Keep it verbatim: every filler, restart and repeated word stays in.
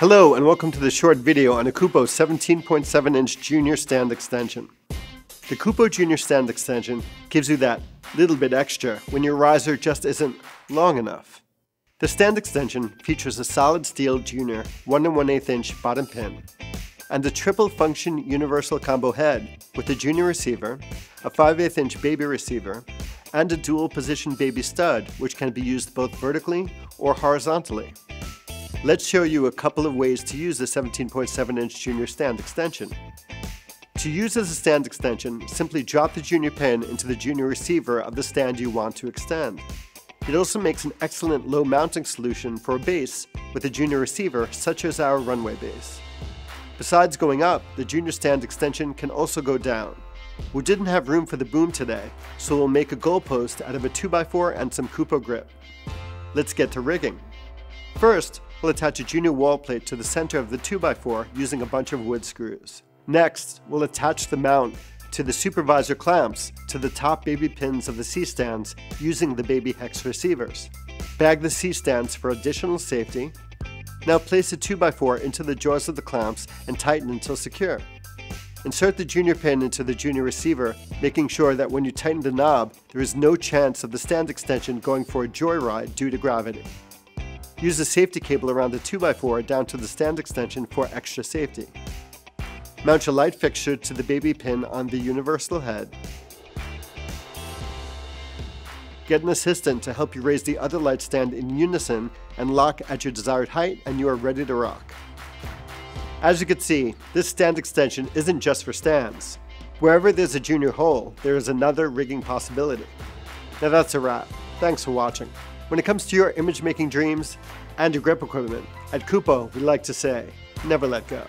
Hello and welcome to this short video on a Kupo seventeen point seven inch Junior Stand Extension. The Kupo Junior Stand Extension gives you that little bit extra when your riser just isn't long enough. The stand extension features a solid steel Junior one and one eighth inch bottom pin and a triple function universal combo head with a Junior receiver, a five eighths inch baby receiver, and a dual position baby stud which can be used both vertically or horizontally. Let's show you a couple of ways to use the seventeen point seven inch Junior Stand Extension. To use as a stand extension, simply drop the Junior pin into the Junior receiver of the stand you want to extend. It also makes an excellent low mounting solution for a base with a Junior receiver such as our runway base. Besides going up, the Junior Stand Extension can also go down. We didn't have room for the boom today, so we'll make a goalpost out of a two by four and some Kupo grip. Let's get to rigging. First, we'll attach a Junior wall plate to the center of the two by four using a bunch of wood screws. Next, we'll attach the mount to the supervisor clamps to the top baby pins of the C-stands using the baby hex receivers. Bag the C-stands for additional safety. Now place the two by four into the jaws of the clamps and tighten until secure. Insert the Junior pin into the Junior receiver, making sure that when you tighten the knob, there is no chance of the stand extension going for a joyride due to gravity. Use a safety cable around the two by four down to the stand extension for extra safety. Mount your light fixture to the baby pin on the universal head. Get an assistant to help you raise the other light stand in unison and lock at your desired height, and you are ready to rock. As you can see, this stand extension isn't just for stands. Wherever there's a Junior hole, there is another rigging possibility. Now that's a wrap. Thanks for watching. When it comes to your image making dreams and your grip equipment, at Kupo we like to say, never let go.